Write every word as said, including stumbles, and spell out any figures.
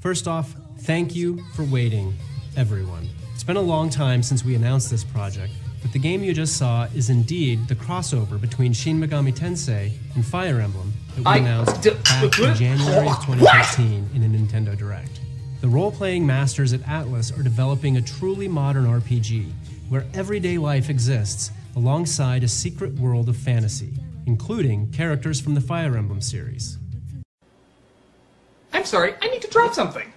First off, thank you for waiting, everyone. It's been a long time since we announced this project, but the game you just saw is indeed the crossover between Shin Megami Tensei and Fire Emblem that we I announced back in January of twenty fifteen in a Nintendo Direct. The role-playing masters at Atlas are developing a truly modern R P G, where everyday life exists alongside a secret world of fantasy, including characters from the Fire Emblem series. I'm sorry, I need to drop something.